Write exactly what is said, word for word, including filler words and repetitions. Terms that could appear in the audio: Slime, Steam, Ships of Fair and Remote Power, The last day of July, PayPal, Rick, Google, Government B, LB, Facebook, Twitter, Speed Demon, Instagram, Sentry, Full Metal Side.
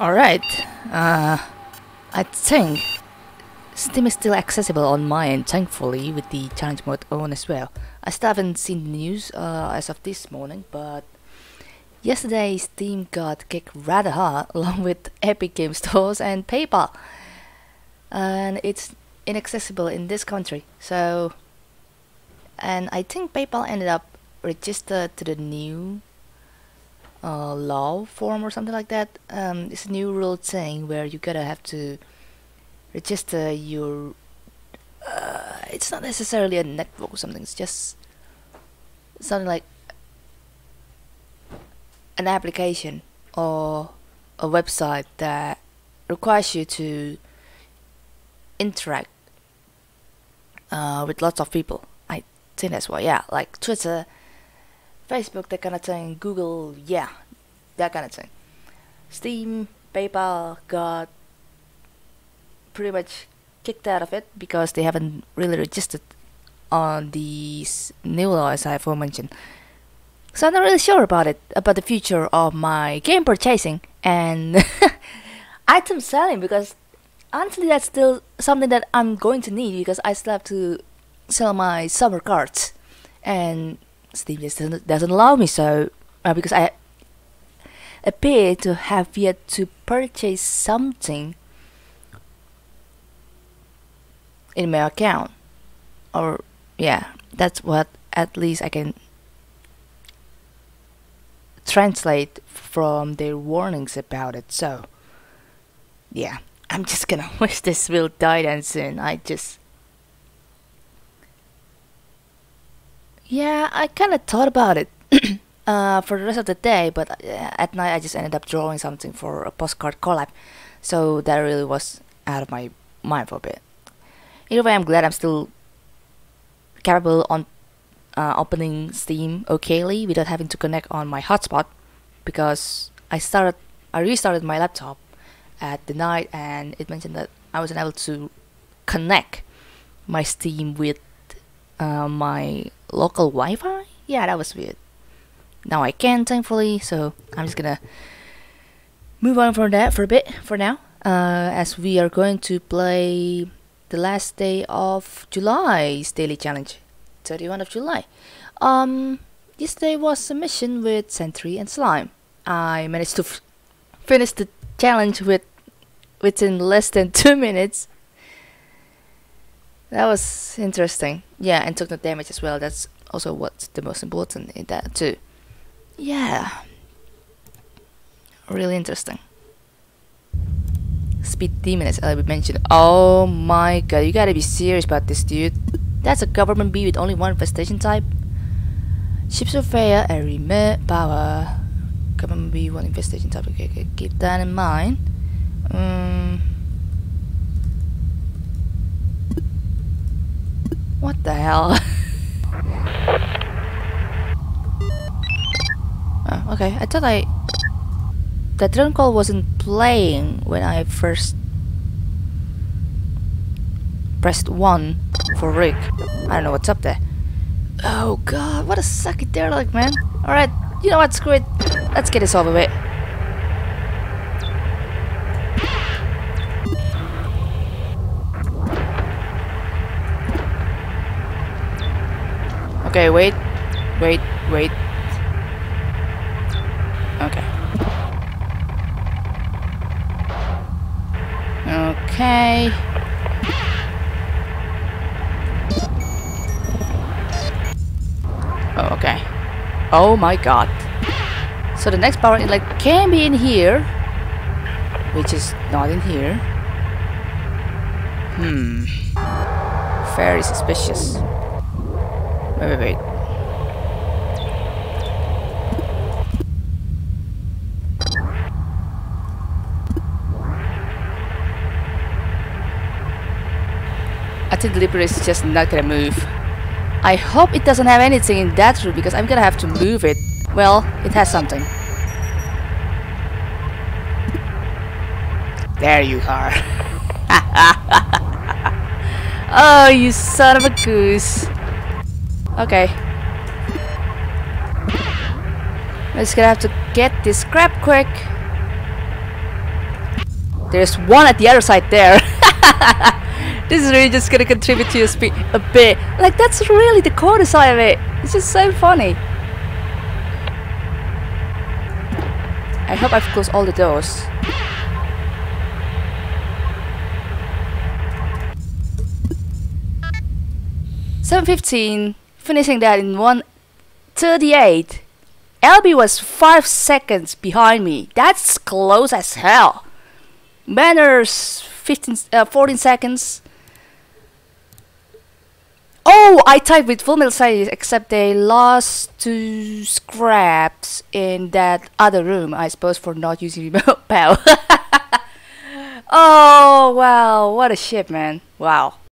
Alright, uh, I think Steam is still accessible on my end, thankfully, with the challenge mode on as well. I still haven't seen the news uh, as of this morning, but yesterday Steam got kicked rather hard along with Epic Games Store and PayPal, and it's inaccessible in this country. So, and I think PayPal ended up registered to the new Uh, law form or something like that. Um, it's a new rule thing where you gotta have to register your uh, it's not necessarily a network or something, it's just something like an application or a website that requires you to interact uh, with lots of people. I think that's why, yeah, like Twitter, Facebook, that kind of thing, Google, yeah, that kind of thing. Steam, PayPal got pretty much kicked out of it because they haven't really registered on these new laws I aforementioned. So I'm not really sure about it, about the future of my game purchasing and item selling, because honestly that's still something that I'm going to need, because I still have to sell my summer cards and Steam just doesn't, doesn't allow me, so uh, because I appear to have yet to purchase something in my account, or yeah, that's what at least I can translate from their warnings about it. So yeah, I'm just gonna wish this will die then soon. I just Yeah, I kind of thought about it uh, for the rest of the day, but at night I just ended up drawing something for a postcard collab, so that really was out of my mind for a bit. Either way, I'm glad I'm still capable on uh, opening Steam okayly without having to connect on my hotspot, because I started, I restarted my laptop at the night and it mentioned that I wasn't able to connect my Steam with uh, my local Wi-Fi? Yeah, that was weird. Now I can, thankfully, so I'm just gonna move on from that for a bit, for now, uh, as we are going to play The Last Day of July's daily challenge, thirty-first of July. Um, yesterday was a mission with Sentry and Slime. I managed to f finish the challenge with within less than two minutes. That was interesting. Yeah, and took no damage as well. That's also what's the most important in that too. Yeah. Really interesting. Speed Demon, as L B mentioned. Oh my god, you gotta be serious about this, dude. That's a Government B with only one infestation type. Ships of Fair and Remote Power. Government B, one infestation type. Okay, okay, keep that in mind. Um... What the hell? Oh, okay, I thought I... that drone call wasn't playing when I first pressed one for Rick. I don't know what's up there. Oh god, what a sucky derelict, man. Alright, you know what, screw it. Let's get this over with. Okay, wait, wait, wait. Okay. Okay. Oh, okay. Oh my god. So the next power inlet can be in here, which is not in here. Hmm. Very suspicious. Wait, wait, wait. I think the Liberator is just not gonna move. I hope it doesn't have anything in that room, because I'm gonna have to move it. Well, it has something. There you are. Oh, you son of a goose. Okay. I'm just gonna have to get this crap quick. There's one at the other side there. This is really just gonna contribute to your speed a bit. Like, that's really the core side of it. It's just so funny. I hope I've closed all the doors. seven fifteen, finishing that in one thirty-eight. L B was five seconds behind me. That's close as hell. Manners, fifteen, uh, fourteen seconds. Oh, I tied with Full Metal Side, except they lost two scraps in that other room, I suppose, for not using remote power. Oh, wow, what a shit, man. Wow.